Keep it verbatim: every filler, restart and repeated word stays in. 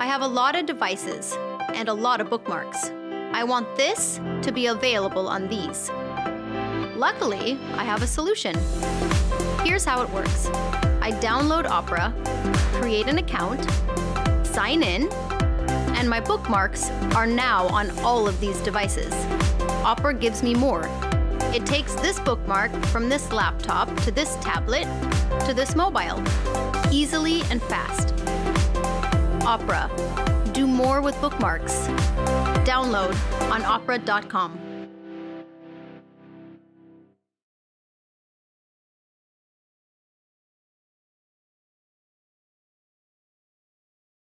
I have a lot of devices and a lot of bookmarks. I want this to be available on these. Luckily, I have a solution. Here's how it works. I download Opera, create an account, sign in, and my bookmarks are now on all of these devices. Opera gives me more. It takes this bookmark from this laptop to this tablet to this mobile, easily and fast. Opera. Do more with bookmarks. Download on opera dot com.